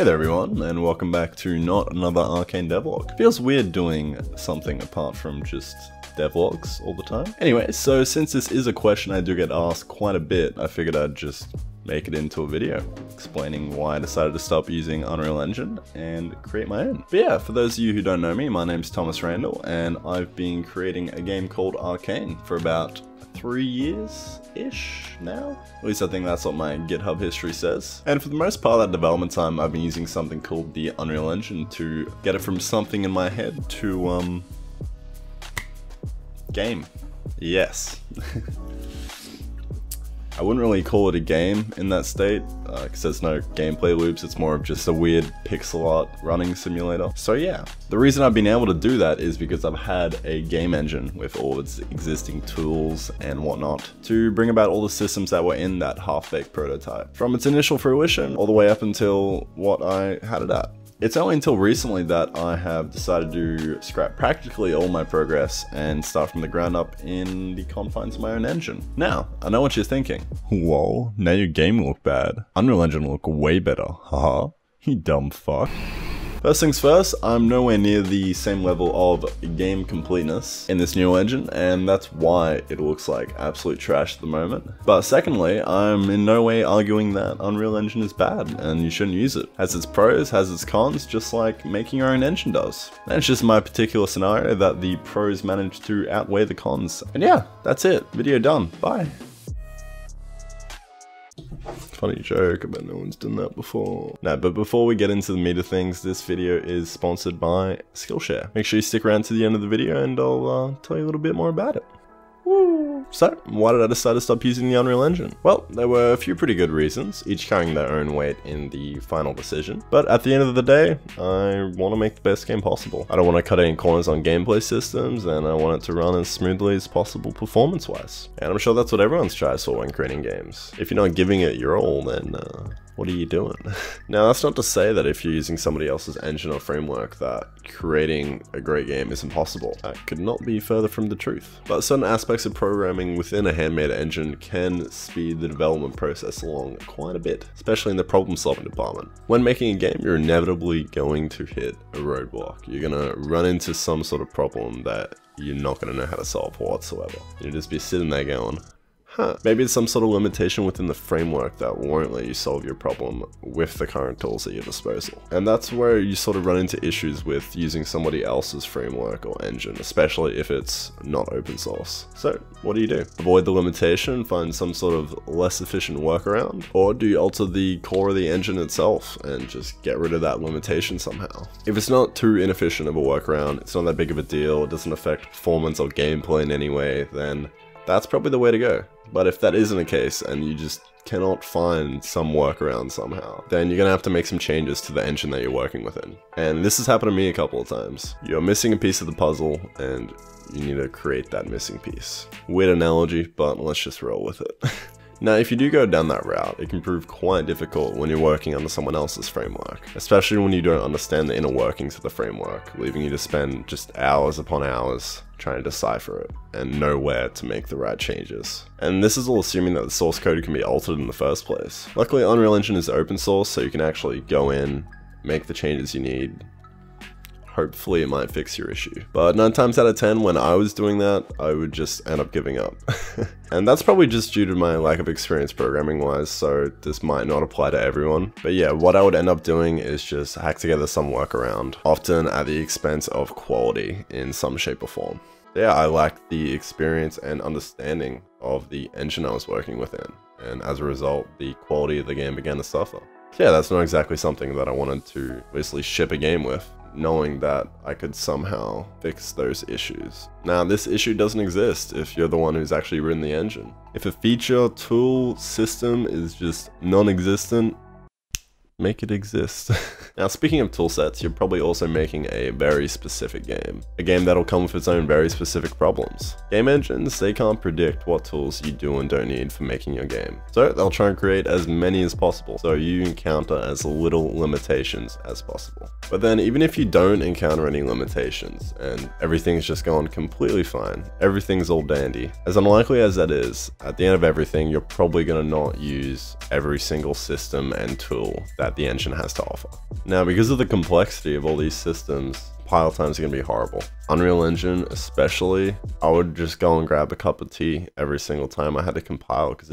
Hey there everyone, and welcome back to not another Arcane devlog. Feels weird doing something apart from just devlogs all the time. Anyway, so since this is a question I do get asked quite a bit, I figured I'd just make it into a video explaining why I decided to stop using Unreal Engine and create my own. But yeah, for those of you who don't know me, my name's Thomas Randall, and I've been creating a game called Arcane for about 3 years-ish now. At least I think that's what my GitHub history says. And for the most part of that development time, I've been using something called the Unreal Engine to get it from something in my head to, game. Yes. I wouldn't really call it a game in that state, because there's no gameplay loops, it's more of just a weird pixel art running simulator. So yeah, the reason I've been able to do that is because I've had a game engine with all its existing tools and whatnot to bring about all the systems that were in that half-baked prototype, from its initial fruition all the way up until what I had it at. It's only until recently that I have decided to scrap practically all my progress and start from the ground up in the confines of my own engine. Now, I know what you're thinking. Whoa, now your game look bad. Unreal Engine will look way better, haha. You dumb fuck. First things first, I'm nowhere near the same level of game completeness in this new engine, and that's why it looks like absolute trash at the moment. But secondly, I'm in no way arguing that Unreal Engine is bad and you shouldn't use it. Has its pros, has its cons, just like making your own engine does. And it's just my particular scenario that the pros managed to outweigh the cons. And yeah, that's it. Video done. Bye. Funny joke, I bet no one's done that before. No, but before we get into the meat of things, this video is sponsored by Skillshare. Make sure you stick around to the end of the video and I'll tell you a little bit more about it. Woo. So, why did I decide to stop using the Unreal Engine? Well, there were a few pretty good reasons, each carrying their own weight in the final decision. But at the end of the day, I want to make the best game possible. I don't want to cut any corners on gameplay systems, and I want it to run as smoothly as possible performance-wise. And I'm sure that's what everyone strives for when creating games. If you're not giving it your all, then what are you doing? Now, that's not to say that if you're using somebody else's engine or framework that creating a great game is impossible. That could not be further from the truth. But certain aspects of programming within a handmade engine can speed the development process along quite a bit, especially in the problem-solving department. When making a game, you're inevitably going to hit a roadblock. You're gonna run into some sort of problem that you're not gonna know how to solve whatsoever. You'll just be sitting there going, huh. Maybe it's some sort of limitation within the framework that won't let you solve your problem with the current tools at your disposal. And that's where you sort of run into issues with using somebody else's framework or engine, especially if it's not open source. So what do you do? Avoid the limitation, find some sort of less efficient workaround, or do you alter the core of the engine itself and just get rid of that limitation somehow? If it's not too inefficient of a workaround, it's not that big of a deal, it doesn't affect performance or gameplay in any way, then that's probably the way to go. But if that isn't the case and you just cannot find some workaround somehow, then you're gonna have to make some changes to the engine that you're working within. And this has happened to me a couple of times. You're missing a piece of the puzzle and you need to create that missing piece. Weird analogy, but let's just roll with it. Now, if you do go down that route, it can prove quite difficult when you're working under someone else's framework, especially when you don't understand the inner workings of the framework, leaving you to spend just hours upon hours trying to decipher it and know where to make the right changes. And this is all assuming that the source code can be altered in the first place. Luckily, Unreal Engine is open source, so you can actually go in, make the changes you need. Hopefully it might fix your issue. But 9 times out of 10, when I was doing that, I would just end up giving up. And that's probably just due to my lack of experience programming wise, so this might not apply to everyone. But yeah, what I would end up doing is just hack together some workaround, often at the expense of quality in some shape or form. Yeah, I lacked the experience and understanding of the engine I was working within. And as a result, the quality of the game began to suffer. Yeah, that's not exactly something that I wanted to basically ship a game with, knowing that I could somehow fix those issues. Now, this issue doesn't exist if you're the one who's actually written the engine. If a feature, tool, system is just non-existent, make it exist. Now, speaking of tool sets, you're probably also making a very specific game. A game that'll come with its own very specific problems. Game engines, they can't predict what tools you do and don't need for making your game. So they'll try and create as many as possible, so you encounter as little limitations as possible. But then even if you don't encounter any limitations and everything's just gone completely fine, everything's all dandy, as unlikely as that is, at the end of everything, you're probably gonna not use every single system and tool that that the engine has to offer. Now, because of the complexity of all these systems, pile times are going to be horrible. Unreal Engine especially, I would just go and grab a cup of tea every single time I had to compile because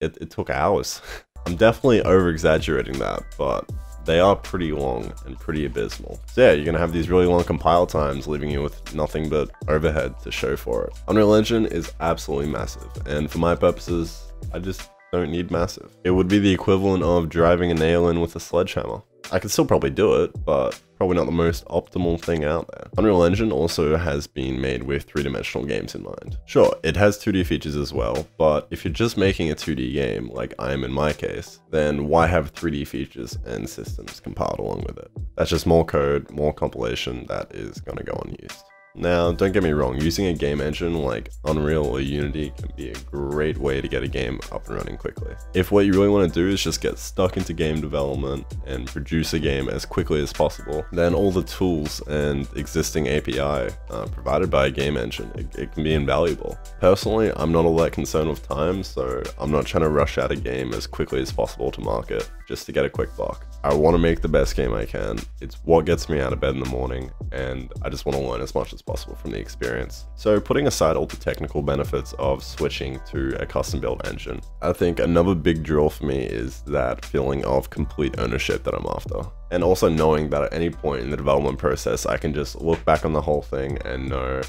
it took hours. I'm definitely over-exaggerating that, but they are pretty long and pretty abysmal. So yeah, you're going to have these really long compile times, leaving you with nothing but overhead to show for it. Unreal Engine is absolutely massive, and for my purposes, I just don't need massive. It would be the equivalent of driving a nail in with a sledgehammer. I could still probably do it, but probably not the most optimal thing out there. Unreal Engine also has been made with three-dimensional games in mind. Sure, it has 2D features as well, but if you're just making a 2D game, like I am in my case, then why have 3D features and systems compiled along with it? That's just more code, more compilation that is going to go unused. Now, don't get me wrong, using a game engine like Unreal or Unity can be a great way to get a game up and running quickly. If what you really want to do is just get stuck into game development and produce a game as quickly as possible, then all the tools and existing API provided by a game engine, it can be invaluable. Personally, I'm not all that concerned with time, so I'm not trying to rush out a game as quickly as possible to market just to get a quick buck. I want to make the best game I can. It's what gets me out of bed in the morning, and I just want to learn as much as possible from the experience. So putting aside all the technical benefits of switching to a custom built engine, I think another big draw for me is that feeling of complete ownership that I'm after. And also knowing that at any point in the development process, I can just look back on the whole thing and know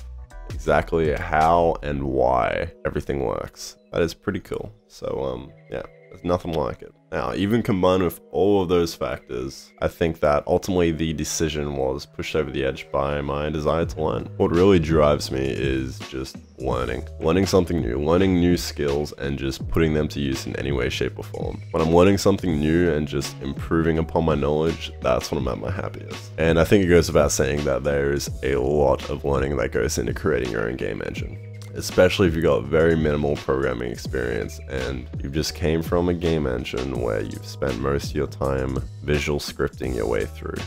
exactly how and why everything works. That is pretty cool. So yeah, there's nothing like it. Now, even combined with all of those factors, I think that ultimately the decision was pushed over the edge by my desire to learn. What really drives me is just learning. Learning something new, learning new skills, and just putting them to use in any way, shape, or form. When I'm learning something new and just improving upon my knowledge, that's when I'm at my happiest. And I think it goes without saying that there is a lot of learning that goes into creating your own game engine, especially if you've got very minimal programming experience and you've just came from a game engine where you've spent most of your time visual scripting your way through.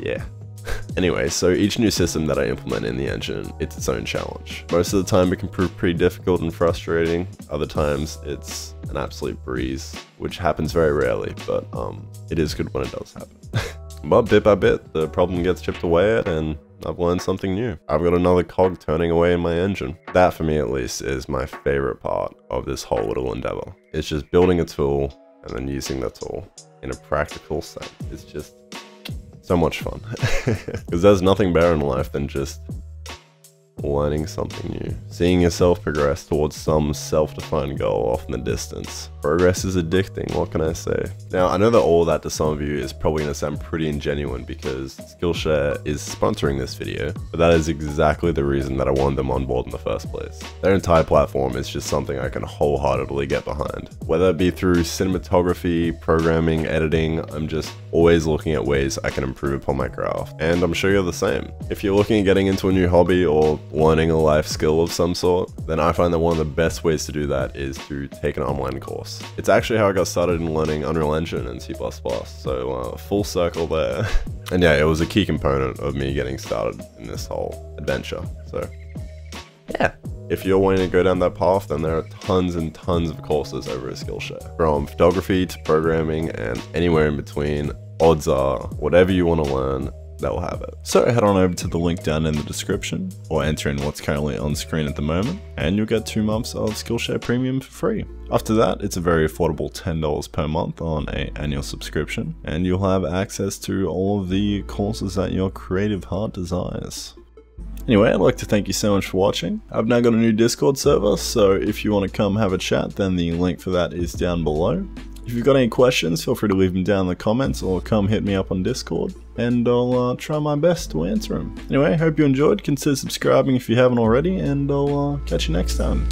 Yeah. Anyway, so each new system that I implement in the engine, it's its own challenge. Most of the time it can prove pretty difficult and frustrating. Other times it's an absolute breeze, which happens very rarely, but it is good when it does happen. But bit by bit, the problem gets chipped away at and I've learned something new. I've got another cog turning away in my engine. That, for me at least, is my favorite part of this whole little endeavor. It's just building a tool and then using the tool in a practical sense. It's just so much fun. Because there's nothing better in life than just learning something new. Seeing yourself progress towards some self-defined goal off in the distance. Progress is addicting, what can I say? Now, I know that all that to some of you is probably going to sound pretty ingenuine because Skillshare is sponsoring this video, but that is exactly the reason that I wanted them on board in the first place. Their entire platform is just something I can wholeheartedly get behind. Whether it be through cinematography, programming, editing, I'm just always looking at ways I can improve upon my craft. And I'm sure you're the same. If you're looking at getting into a new hobby or learning a life skill of some sort, then I find that one of the best ways to do that is to take an online course. It's actually how I got started in learning Unreal Engine and C++, so full circle there. And yeah, it was a key component of me getting started in this whole adventure, so yeah. If you're wanting to go down that path, then there are tons and tons of courses over at Skillshare. From photography to programming and anywhere in between, odds are, whatever you want to learn, they'll have it. So head on over to the link down in the description or enter in what's currently on screen at the moment and you'll get 2 months of Skillshare Premium for free. After that, it's a very affordable $10 per month on an annual subscription and you'll have access to all of the courses that your creative heart desires. Anyway, I'd like to thank you so much for watching. I've now got a new Discord server, so if you want to come have a chat, then the link for that is down below. If you've got any questions, feel free to leave them down in the comments or come hit me up on Discord and I'll try my best to answer them. Anyway, hope you enjoyed. Consider subscribing if you haven't already and I'll catch you next time.